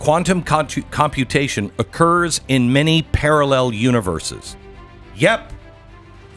Quantum computation occurs in many parallel universes. Yep,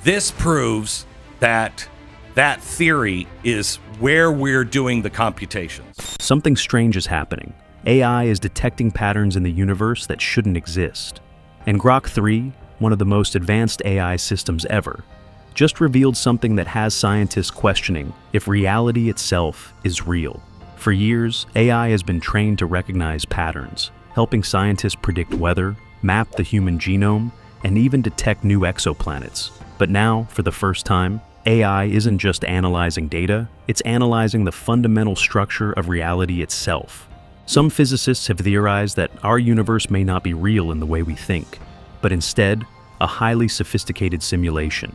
this proves that that theory is where we're doing the computations. Something strange is happening. AI is detecting patterns in the universe that shouldn't exist. And Grok 3, one of the most advanced AI systems ever, just revealed something that has scientists questioning if reality itself is real. For years, AI has been trained to recognize patterns, helping scientists predict weather, map the human genome, and even detect new exoplanets. But now, for the first time, AI isn't just analyzing data, it's analyzing the fundamental structure of reality itself. Some physicists have theorized that our universe may not be real in the way we think, but instead, a highly sophisticated simulation.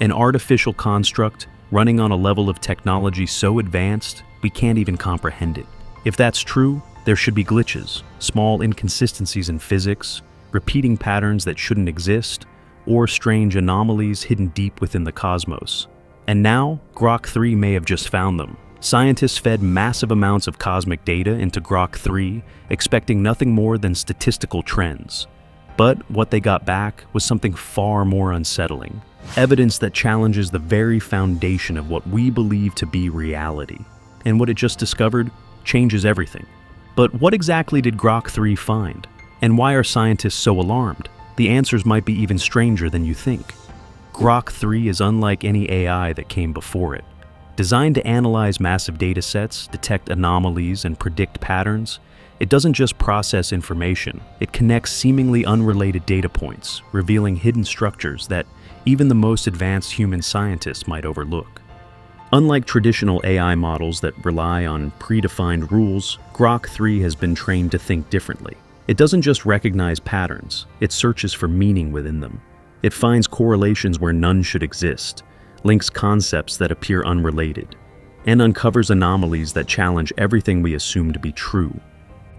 An artificial construct running on a level of technology so advanced we can't even comprehend it. If that's true, there should be glitches, small inconsistencies in physics, repeating patterns that shouldn't exist, or strange anomalies hidden deep within the cosmos. And now, Grok 3 may have just found them. Scientists fed massive amounts of cosmic data into Grok 3, expecting nothing more than statistical trends. But what they got back was something far more unsettling. Evidence that challenges the very foundation of what we believe to be reality. And what it just discovered changes everything. But what exactly did Grok 3 find? And why are scientists so alarmed? The answers might be even stranger than you think. Grok 3 is unlike any AI that came before it. Designed to analyze massive data sets, detect anomalies, and predict patterns, it doesn't just process information. It connects seemingly unrelated data points, revealing hidden structures that even the most advanced human scientists might overlook. Unlike traditional AI models that rely on predefined rules, Grok 3 has been trained to think differently. It doesn't just recognize patterns, it searches for meaning within them. It finds correlations where none should exist, links concepts that appear unrelated, and uncovers anomalies that challenge everything we assume to be true.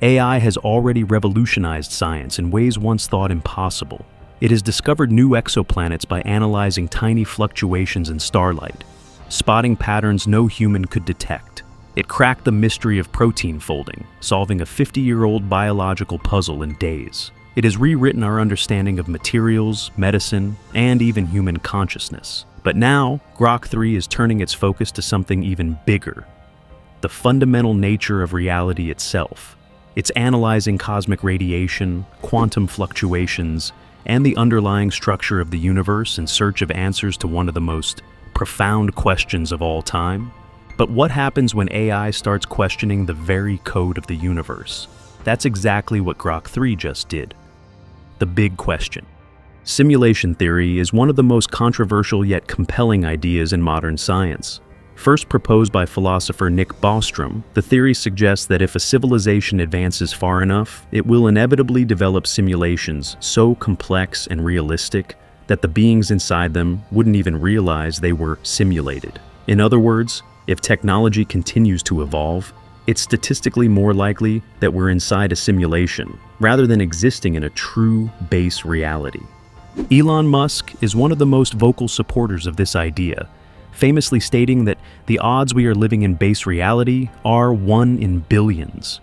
AI has already revolutionized science in ways once thought impossible. It has discovered new exoplanets by analyzing tiny fluctuations in starlight, spotting patterns no human could detect. It cracked the mystery of protein folding, solving a 50-year-old biological puzzle in days. It has rewritten our understanding of materials, medicine, and even human consciousness. But now, Grok 3 is turning its focus to something even bigger: the fundamental nature of reality itself. It's analyzing cosmic radiation, quantum fluctuations, and the underlying structure of the universe in search of answers to one of the most profound questions of all time. But what happens when AI starts questioning the very code of the universe? That's exactly what Grok 3 just did. The big question. Simulation theory is one of the most controversial yet compelling ideas in modern science. First proposed by philosopher Nick Bostrom, the theory suggests that if a civilization advances far enough, it will inevitably develop simulations so complex and realistic that the beings inside them wouldn't even realize they were simulated. In other words, if technology continues to evolve, it's statistically more likely that we're inside a simulation, rather than existing in a true, base reality. Elon Musk is one of the most vocal supporters of this idea, famously stating that the odds we are living in base reality are 1 in billions.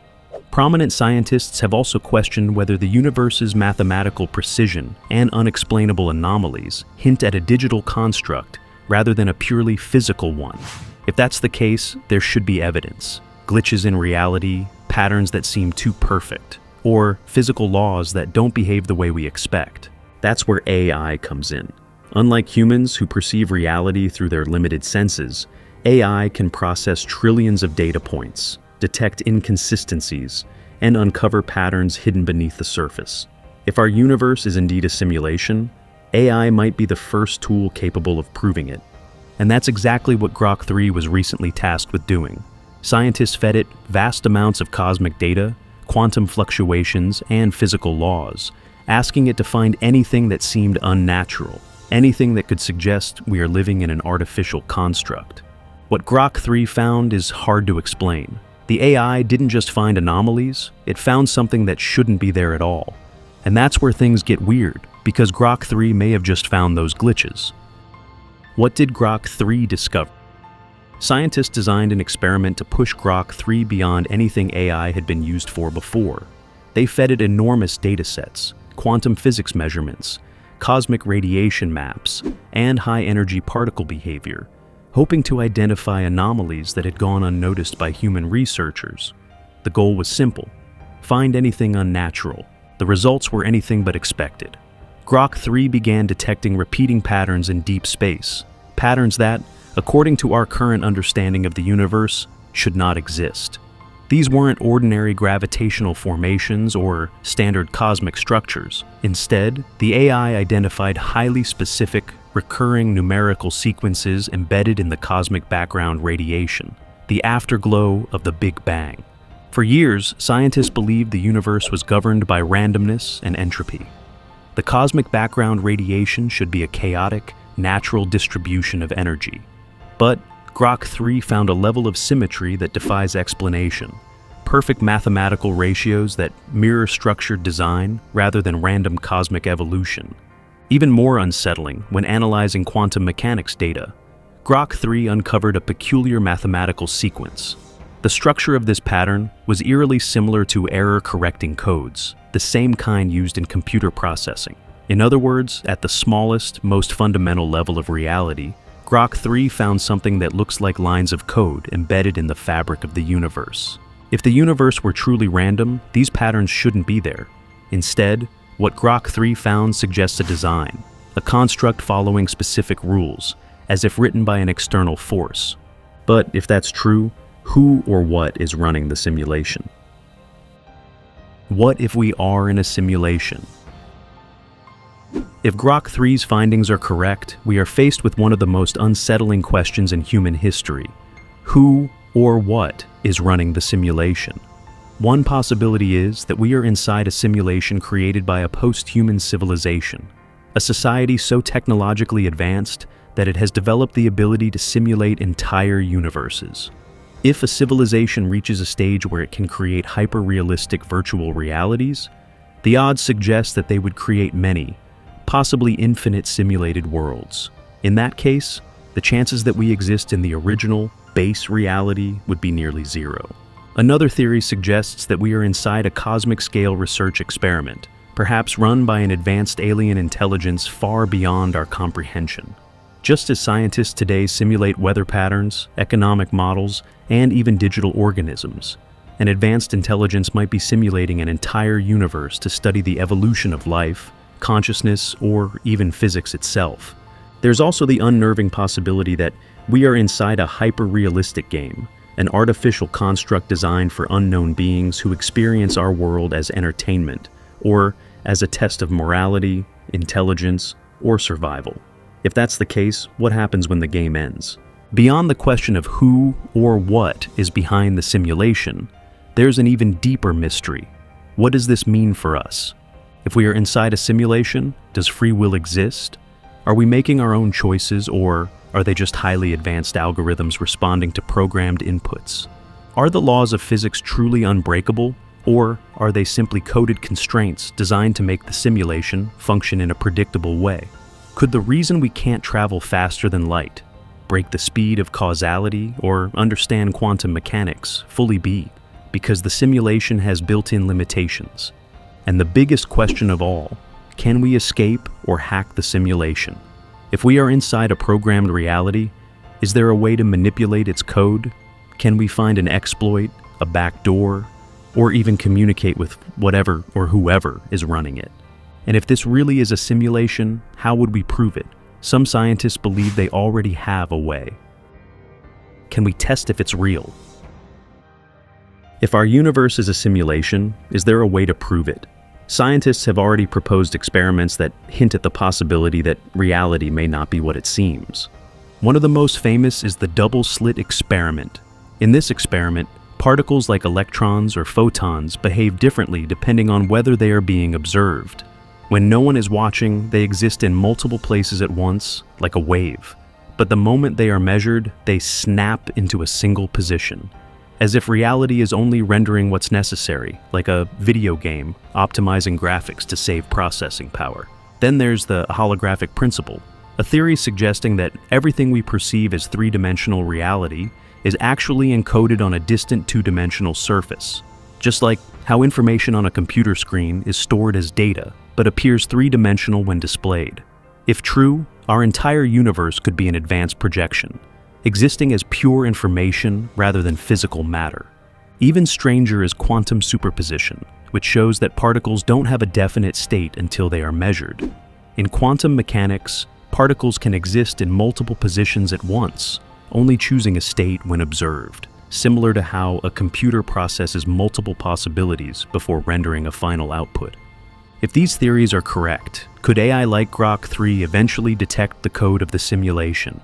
Prominent scientists have also questioned whether the universe's mathematical precision and unexplainable anomalies hint at a digital construct rather than a purely physical one. If that's the case, there should be evidence: glitches in reality, patterns that seem too perfect, or physical laws that don't behave the way we expect. That's where AI comes in. Unlike humans who perceive reality through their limited senses, AI can process trillions of data points, detect inconsistencies, and uncover patterns hidden beneath the surface. If our universe is indeed a simulation, AI might be the first tool capable of proving it. And that's exactly what Grok 3 was recently tasked with doing. Scientists fed it vast amounts of cosmic data, quantum fluctuations, and physical laws, asking it to find anything that seemed unnatural. Anything that could suggest we are living in an artificial construct. What Grok 3 found is hard to explain. The AI didn't just find anomalies, it found something that shouldn't be there at all. And that's where things get weird, because Grok 3 may have just found those glitches. What did Grok 3 discover? Scientists designed an experiment to push Grok 3 beyond anything AI had been used for before. They fed it enormous datasets, quantum physics measurements, cosmic radiation maps, and high-energy particle behavior, hoping to identify anomalies that had gone unnoticed by human researchers. The goal was simple: find anything unnatural. The results were anything but expected. Grok 3 began detecting repeating patterns in deep space, patterns that, according to our current understanding of the universe, should not exist. These weren't ordinary gravitational formations or standard cosmic structures. Instead, the AI identified highly specific, recurring numerical sequences embedded in the cosmic background radiation, the afterglow of the Big Bang. For years, scientists believed the universe was governed by randomness and entropy. The cosmic background radiation should be a chaotic, natural distribution of energy. But Grok 3 found a level of symmetry that defies explanation, perfect mathematical ratios that mirror structured design rather than random cosmic evolution. Even more unsettling, when analyzing quantum mechanics data, Grok 3 uncovered a peculiar mathematical sequence. The structure of this pattern was eerily similar to error-correcting codes, the same kind used in computer processing. In other words, at the smallest, most fundamental level of reality, Grok 3 found something that looks like lines of code embedded in the fabric of the universe. If the universe were truly random, these patterns shouldn't be there. Instead, what Grok 3 found suggests a design, a construct following specific rules, as if written by an external force. But if that's true, who or what is running the simulation? What if we are in a simulation? If Grok 3's findings are correct, we are faced with one of the most unsettling questions in human history. Who or what is running the simulation? One possibility is that we are inside a simulation created by a post-human civilization, a society so technologically advanced that it has developed the ability to simulate entire universes. If a civilization reaches a stage where it can create hyper-realistic virtual realities, the odds suggest that they would create many, possibly infinite simulated worlds. In that case, the chances that we exist in the original, base reality would be nearly zero. Another theory suggests that we are inside a cosmic-scale research experiment, perhaps run by an advanced alien intelligence far beyond our comprehension. Just as scientists today simulate weather patterns, economic models, and even digital organisms, an advanced intelligence might be simulating an entire universe to study the evolution of life, consciousness, or even physics itself. There's also the unnerving possibility that we are inside a hyper-realistic game, an artificial construct designed for unknown beings who experience our world as entertainment, or as a test of morality, intelligence, or survival. If that's the case, what happens when the game ends? Beyond the question of who or what is behind the simulation, there's an even deeper mystery. What does this mean for us? If we are inside a simulation, does free will exist? Are we making our own choices, or are they just highly advanced algorithms responding to programmed inputs? Are the laws of physics truly unbreakable, or are they simply coded constraints designed to make the simulation function in a predictable way? Could the reason we can't travel faster than light, break the speed of causality, or understand quantum mechanics fully be because the simulation has built-in limitations? And the biggest question of all, can we escape or hack the simulation? If we are inside a programmed reality, is there a way to manipulate its code? Can we find an exploit, a backdoor, or even communicate with whatever or whoever is running it? And if this really is a simulation, how would we prove it? Some scientists believe they already have a way. Can we test if it's real? If our universe is a simulation, is there a way to prove it? Scientists have already proposed experiments that hint at the possibility that reality may not be what it seems. One of the most famous is the double-slit experiment. In this experiment, particles like electrons or photons behave differently depending on whether they are being observed. When no one is watching, they exist in multiple places at once, like a wave. But the moment they are measured, they snap into a single position, as if reality is only rendering what's necessary, like a video game optimizing graphics to save processing power. Then there's the holographic principle, a theory suggesting that everything we perceive as three-dimensional reality is actually encoded on a distant two-dimensional surface. Just like how information on a computer screen is stored as data, but appears three-dimensional when displayed. If true, our entire universe could be an advanced projection, existing as pure information rather than physical matter. Even stranger is quantum superposition, which shows that particles don't have a definite state until they are measured. In quantum mechanics, particles can exist in multiple positions at once, only choosing a state when observed, similar to how a computer processes multiple possibilities before rendering a final output. If these theories are correct, could AI like Grok 3 eventually detect the code of the simulation?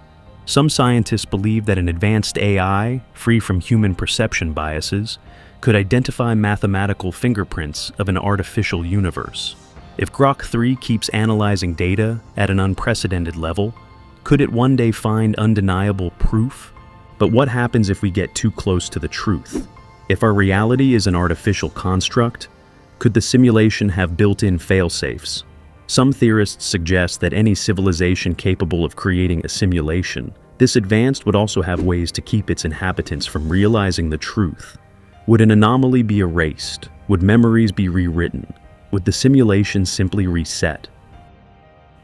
Some scientists believe that an advanced AI, free from human perception biases, could identify mathematical fingerprints of an artificial universe. If Grok 3 keeps analyzing data at an unprecedented level, could it one day find undeniable proof? But what happens if we get too close to the truth? If our reality is an artificial construct, could the simulation have built-in fail-safes? Some theorists suggest that any civilization capable of creating a simulation this advanced would also have ways to keep its inhabitants from realizing the truth. Would an anomaly be erased? Would memories be rewritten? Would the simulation simply reset?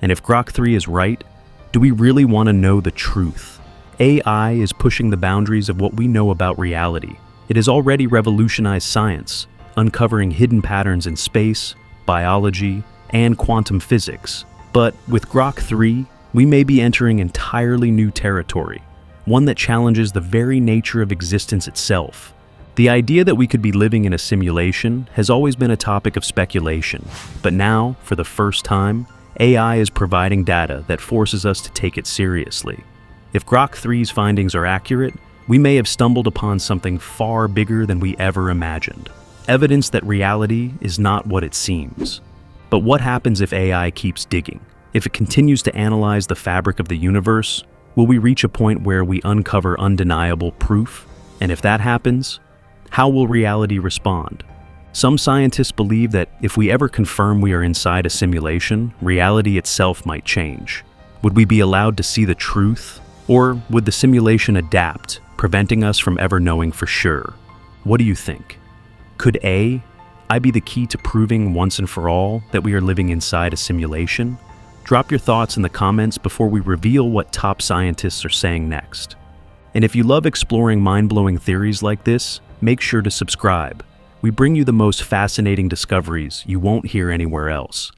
And if Grok 3 is right, do we really want to know the truth? AI is pushing the boundaries of what we know about reality. It has already revolutionized science, uncovering hidden patterns in space, biology, and quantum physics. But with Grok 3, we may be entering entirely new territory, one that challenges the very nature of existence itself. The idea that we could be living in a simulation has always been a topic of speculation, but now, for the first time, AI is providing data that forces us to take it seriously. If Grok 3's findings are accurate, we may have stumbled upon something far bigger than we ever imagined, evidence that reality is not what it seems. But what happens if AI keeps digging? If it continues to analyze the fabric of the universe, will we reach a point where we uncover undeniable proof? And if that happens, how will reality respond? Some scientists believe that if we ever confirm we are inside a simulation, reality itself might change. Would we be allowed to see the truth? Or would the simulation adapt, preventing us from ever knowing for sure? What do you think? Could I be the key to proving once and for all that we are living inside a simulation? Drop your thoughts in the comments before we reveal what top scientists are saying next. And if you love exploring mind-blowing theories like this, make sure to subscribe. We bring you the most fascinating discoveries you won't hear anywhere else.